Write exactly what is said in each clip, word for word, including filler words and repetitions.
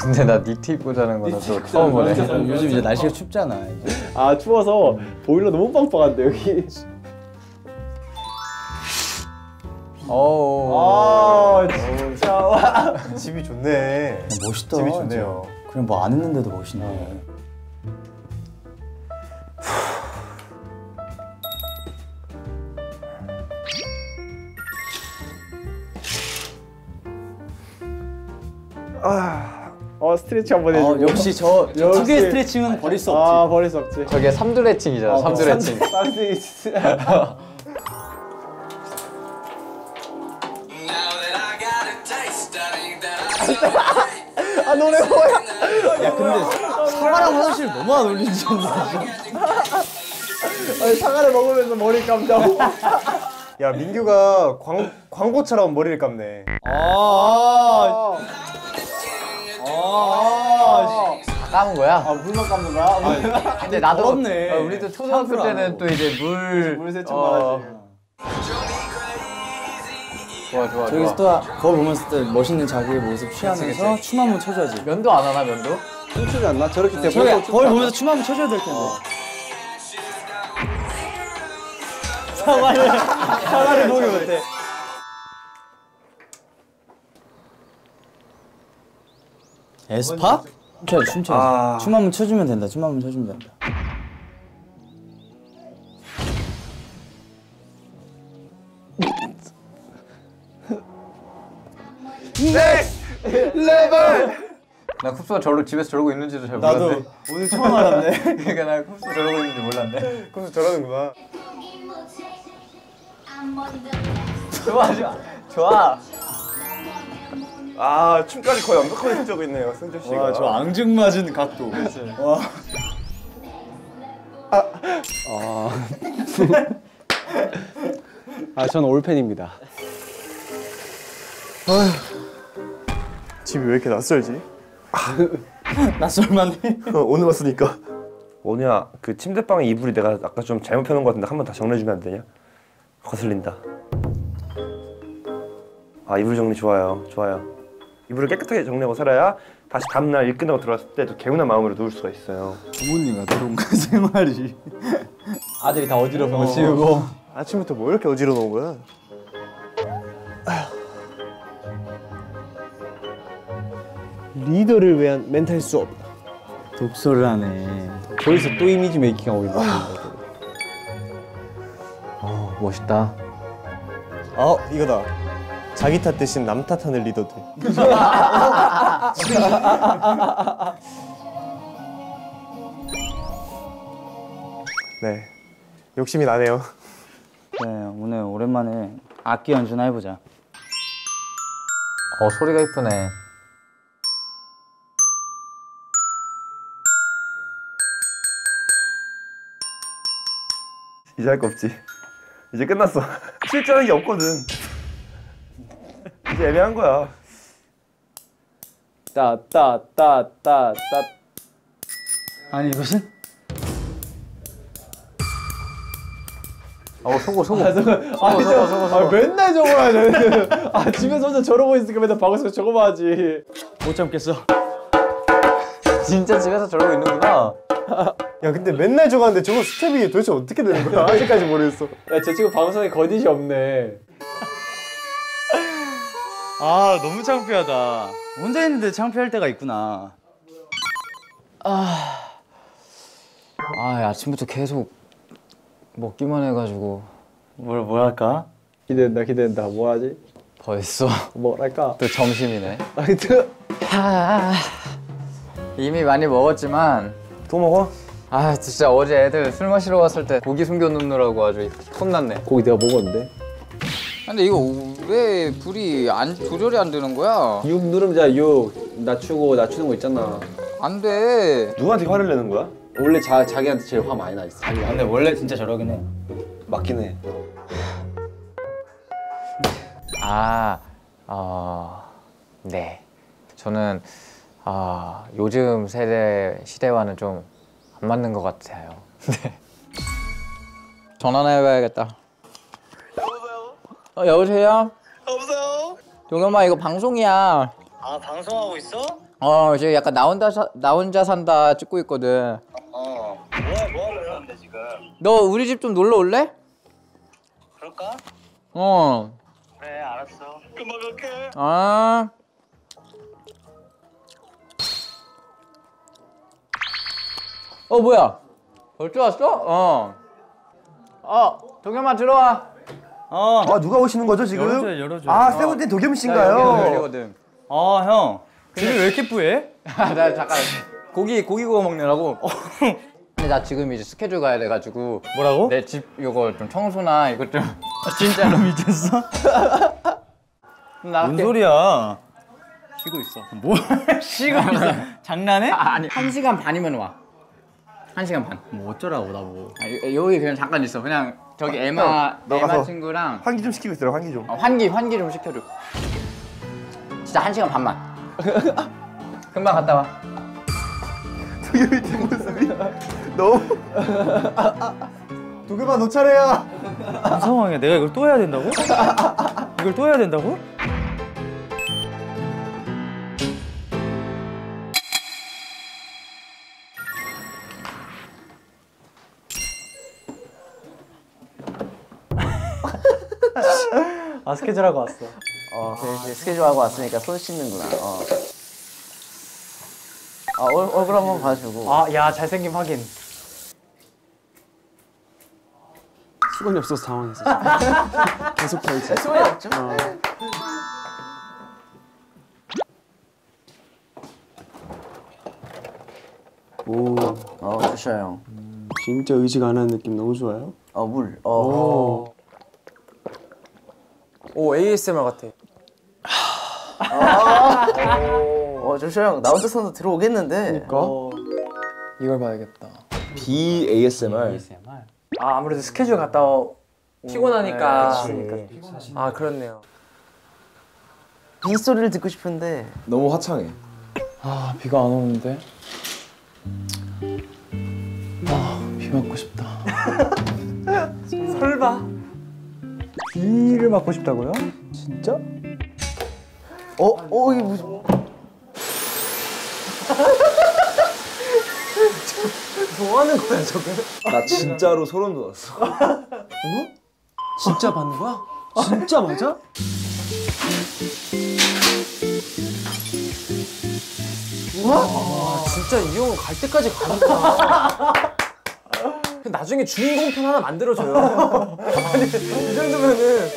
근데 나 니트 입고 자는 거는 또 처음 보네. 요즘 이제 날씨가 춥잖아. 이제. 아 추워서 음. 보일러 너무 빵빵한데 여기. 오. 아 진짜 와. 집이 좋네. 멋있다. 집이 좋네요. 그냥 뭐 안 했는데도 멋있네. 네. 아, 어 스트레칭 한번 해주고 어, 역시 저 두 개의 스트레칭은 버릴 수 없지. 아 버릴 수 없지. 저게 삼드레칭이잖아. 어, 삼드레칭. 삼드레칭. 아 노래 뭐야? 야 근데 사과랑 화장실 너무 안 어울리지 않나? 사과를 먹으면서 머리 감자고. 야 민규가 광 광고처럼 머리를 감네. 아. 아, 다 감은 거야? 아, 물만 감는 거야? 아, 근데 나도 어렵네. 어, 우리도 초등학교 때는 또 이제 물 물 세척 어... 말하지. 좋아 좋아. 저기서 좋아. 또 거울 보면서 또 멋있는 자기의 모습 취하면서 춤 한번 춰줘야지. 면도 안 하나 면도? 춤추지 않나? 저렇게 응, 저기 거울 않나? 보면서 춤 한번 춰줘야 될 텐데. 사과를 사과를 보기 못해. 에스팝? 춤춰, 춤춰. 아... 춤 한번 춰주면 된다. 춤 한번 춰주면 된다. 넥스트 레벨! 나 쿱스가 저러, 집에서 저러고 있는지도 잘 몰랐네. 나도 오늘 처음 알았네. 그러니까 나 쿱스 저러고 있는지 몰랐네. 쿱스 저러는구나. 좋아, 좋아. 좋아. 아 춤까지 거의 완벽하게 해주고 있네요 승조 씨가. 와, 저 앙증맞은 각도. 와. 아. 아. 아, 전 올팬입니다. 집이 왜 이렇게 낯설지? 낯설만 해. 어, 오늘 왔으니까. 뭐냐 그 침대방에 이불이 내가 아까 좀 잘못 펴놓은 것 같은데 한 번 다 정리해주면 안 되냐? 거슬린다. 아 이불 정리 좋아요 좋아요. 이불을 깨끗하게 정리하고 살아야 다시 다음날 일 끝나고 들어왔을 때도 개운한 마음으로 누울 수가 있어요. 부모님 같은 생활이 아들이 다 어지러워 치우고 아침부터 뭐 이렇게 어지러운 거야? 리더를 위한 멘탈 수업 독서를 하네. 거기서 또 이미지 메이킹 하고 있는 거야. 어 멋있다. 어 이거다. 자기 탓 대신 남 탓하는 리더들. 네, 욕심이 나네요. 네, 오늘 오랜만에 악기 연주나 해보자. 어, 소리가 이쁘네. 이제 할 거 없지. 이제 끝났어. 실전한 게 없거든. 이제 애매한 거야. 따따따따따. 아니 이것은? 어 속어 속어. 아 저거 아 저거 저거. 맨날 저거 하네. 아 집에서 혼자 저러고 있으니까 맨날 방에서 저거만 하지. 못 참겠어. 진짜 집에서 저러고 있는구나. 야 근데 맨날 저거 하는데 저거 스텝이 도대체 어떻게 되는 거야? 아직까지 모르겠어. 야 저 친구 방송에 거짓이 없네. 아 너무 창피하다. 혼자 있는데 창피할 때가 있구나. 아, 아 아침부터 계속 먹기만 해가지고 뭘 뭐랄까? 기대된다 기대된다. 뭐하지? 벌써 뭐랄까? 또 점심이네. 아, 이미 많이 먹었지만 또 먹어? 아 진짜 어제 애들 술 마시러 왔을 때 고기 숨겨 놓느라고 아주 혼났네. 고기 내가 먹었는데? 근데 이거 왜 불이 안 조절이 안 되는 거야? 육 누르자. 육 낮추고 낮추는 거 있잖아. 안 돼. 누구한테 화를 내는 거야? 원래 자, 자기한테 제일 화 많이 나 있어. 아, 근데 원래 진짜 저러긴 해. 맞긴 해. 아, 어, 네. 저는 아, 요즘 세대 시대와는 좀 안 맞는 것 같아요. 네. 전화해봐야겠다. 어, 여보세요? 여보세요? 동현아 이거 방송이야. 아 방송하고 있어? 어 이제 약간 나 혼자 사, 나 혼자 산다 찍고 있거든. 어 뭐야 뭐 하려고 하는데 지금? 너 우리 집 좀 놀러 올래? 그럴까? 어 그래 알았어. 금방 갈게. 아 어 뭐야? 벌써 왔어? 어. 어 도겸아 들어와. 어. 아 누가 오시는 거죠 지금? 열어줘 열어줘. 아 세븐틴 도겸 씨인가요? 아 형. 근데 왜 이렇게 뿌해? 아 나 잠깐 고기 고기 구워 먹느라고. 근데 나 지금 이제 스케줄 가야 돼 가지고. 뭐라고? 내 집 요거 좀 청소나 이것 좀. 아, 진짜로 미쳤어? 뭔 소리야? 쉬고 있어. 뭐? 쉬고 있어? 장난해? 아, 아니 한 시간 반이면 와. 한 시간 반. 뭐 어쩌라고 나보고. 아, 여기 그냥 잠깐 있어. 그냥 저기 에마 에마 친구랑 환기 좀 시키고 있어라. 환기 좀. 어, 환기 환기 좀 시켜줘. 진짜 한 시간 반만. 금방 갔다 와. 도겸이 뒷모습이 너무. 도겸아 너 차례야. 무슨 상황이야? 내가 이걸 또 해야 된다고? 이걸 또 해야 된다고? 아 스케줄하고 왔어. 어 그래, 스케줄하고 왔으니까 손 씻는구나. 어. 아 얼, 얼굴 한번 봐주고. 아 야 잘생김 확인. 수건이 없어서 당황했어. 계속 펴있어. 수건이 없죠? 어. 오. 어 조슈아 형. 음, 진짜 의지가 안 하는 느낌 너무 좋아요. 어 물. 어. 오. 오 에이에스엠알 같아. 어 조슈아 형 나 혼자 산다 들어오겠는데. 그러니까 어, 이걸 봐야겠다. 비에이에스엠알. 아 아무래도 스케줄 갔다 오, 피곤하니까. 네, 그러니까. 피곤하시네. 아 그렇네요. 이 소리를 듣고 싶은데 너무 화창해. 아 비가 안 오는데. 아 비 맞고 싶다. 설마 비를 맞고 싶다고요? 진짜? 어? 어? 이게 무슨... 뭐 하는 거야 저게? 나 진짜로 소름 돋았어. 어? 진짜 받는 거야? 진짜 맞아? 우와! 진짜 이 형은 갈 때까지 가는구나. 나중에 주인공 편 하나 만들어줘요. 아니, 이 정도면은.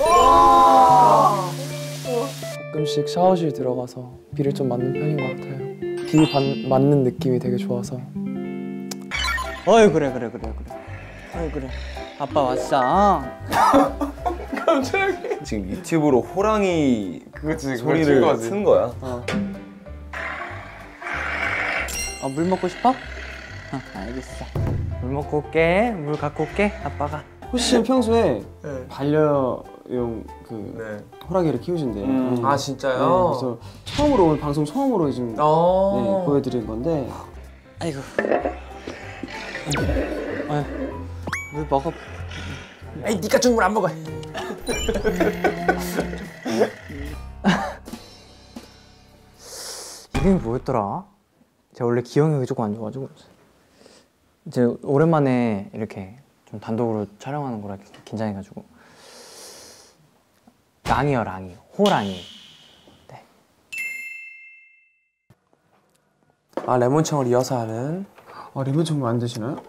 가끔씩 샤워실 들어가서 비를 좀 맞는 편인 것 같아요. 비 반, 맞는 느낌이 되게 좋아서. 어이 그래 그래 그래 그래. 어이 그래. 아빠 왔어. 갑자기. 지금 유튜브로 호랑이 그치, 소리를 쓴 거야. 어. 어, 물 먹고 싶어? 어, 알겠어. 물 먹고 올게. 물 갖고 올게. 아빠가. 호시 씨는 평소에 네. 반려용 그 네. 호랑이를 키우신대요. 음. 아 진짜요? 네, 그래서 처음으로 오늘 방송 처음으로 지금 네, 보여드린 건데. 아이고. 아유, 물 먹어. 아니 니가 준 물 안 먹어. 이름이 뭐였더라? 제가 원래 기억력이 조금 안 좋아가지고. 이제 오랜만에 이렇게 좀 단독으로 촬영하는 거라 긴장해가지고. 랑이요 랑이. 호랑이. 네. 아 레몬청을 이어서 하는. 아 레몬청 안 드시나요?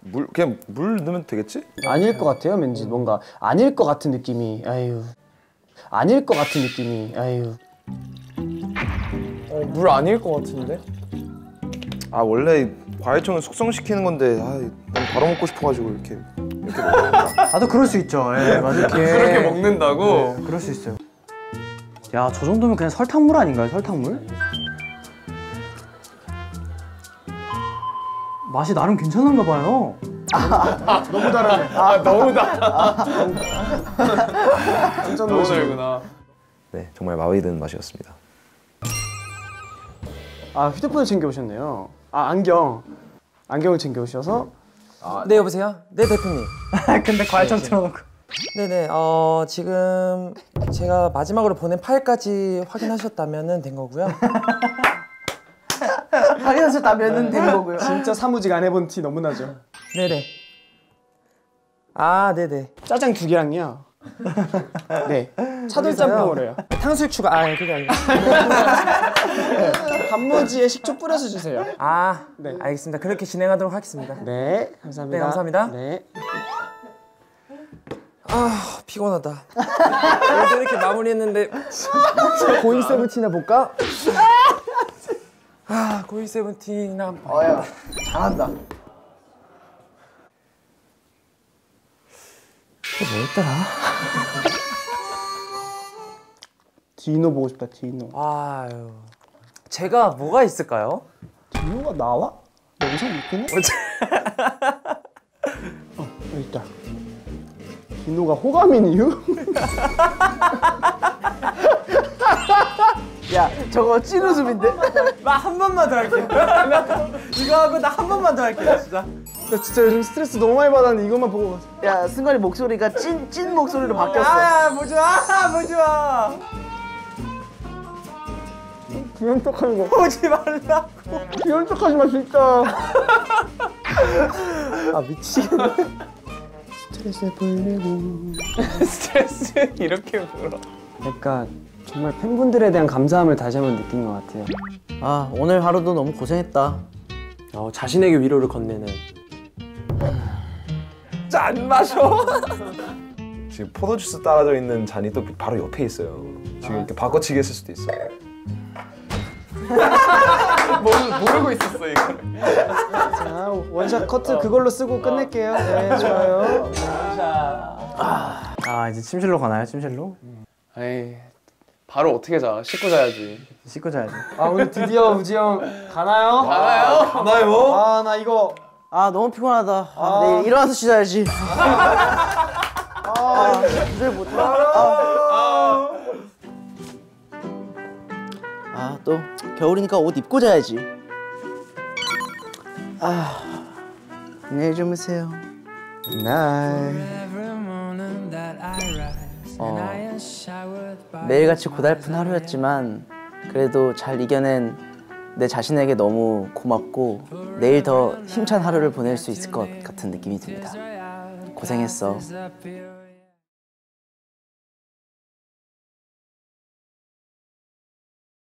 물 그냥 물 넣으면 되겠지? 아닐 것 같아요 왠지. 뭔가 아닐 것 같은 느낌이. 아유 아닐 것 같은 느낌이. 아유 어, 물 아닐 것 같은데? 아 원래 과일청은 숙성시키는 건데 아, 너무 바로 먹고 싶어가지고 이렇게 이렇게 먹는다. 나도 그럴 수 있죠. 예, 맞아요. 그렇게 먹는다고? 네, 그럴 수 있어요. 야, 저 정도면 그냥 설탕물 아닌가요? 설탕물? 맛이 나름 괜찮은가 봐요. 아, 너무 달아네. 아, 너무 달아. 완전 너무 달구나. 네, 정말 마음에 드는 맛이었습니다. 아, 휴대폰을 챙겨오셨네요. 아 안경 안경을 챙겨 오셔서. 아, 네 여보세요? 네 대표님. 근데 과일청 틀어놓고. 네네. 어, 지금 제가 마지막으로 보낸 파일까지 확인하셨다면 된 거고요. 확인하셨다면 된 거고요. 진짜 사무직 안 해본 티 너무나죠. 네네. 아 네네. 짜장 두 개랑요. 네. 차돌짬뽕으로 해요. 탕수육 추가. 아, 그게 아니에요. 네. 단무지에 식초 뿌려서 주세요. 아, 네. 알겠습니다. 그렇게 진행하도록 하겠습니다. 네. 감사합니다. 네, 감사합니다. 네. 아, 피곤하다. 그래서 이렇게 마무리했는데 고잉 세븐틴이나 볼까? 아, 고잉 세븐틴이나 한번 볼까? 잘한다. 뭐였더라? 디노 보고 싶다, 디노. 아유, 제가 뭐가 있을까요? 디노가 나와? 너 의상 있겠네? 어, 여기 있다. 디노가 호감인 이유? 야, 저거 찐 웃음인데? 나 한 번만 더 할게. 이거 하고 나 한 번만 더 할게, 진짜. 나 진짜 요즘 스트레스 너무 많이 받았는데 이것만 보고 갔어. 야, 승관이 목소리가 찐, 찐 목소리로 바뀌었어. 아, 보지 마! 보지 마! 귀여운 척하는 거. 보지 말라고. 귀여운 척하지 마, 진짜. 아, 미치겠네. 스트레스 풀리고. 스트레스 이렇게 불어. 그러니까 정말 팬분들에 대한 감사함을 다시 한번 느낀 것 같아요. 아, 오늘 하루도 너무 고생했다. 어, 자신에게 위로를 건네는. 짠 마셔! 지금 포도주스 따라져 있는 잔이 또 바로 옆에 있어요. 지금 아. 이렇게 바꿔치기 했을 수도 있어요. 모르고 있었어, 이거. 자, 원샷 커트 그걸로 쓰고 끝낼게요. 네, 좋아요. 아, 아 이제 침실로 가나요, 침실로? 에이, 바로 어떻게 자? 씻고 자야지. 씻고 자야지. 아, 오늘 드디어 우지 형 가나요? 가나요? 가나요? 아, 나 이거. 아, 너무 피곤하다. 아, 아, 내일 일어나서 쉬어야지. 아, 이제 못해. 아, 아, 또 겨울이니까 옷 입고 자야지. 아, 안녕히 주무세요. 굿나잇. 어, 매일같이 고달픈 하루였지만 그래도 잘 이겨낸 내 자신에게 너무 고맙고 내일 더 힘찬 하루를 보낼 수 있을 것 같은 느낌이 듭니다. 고생했어.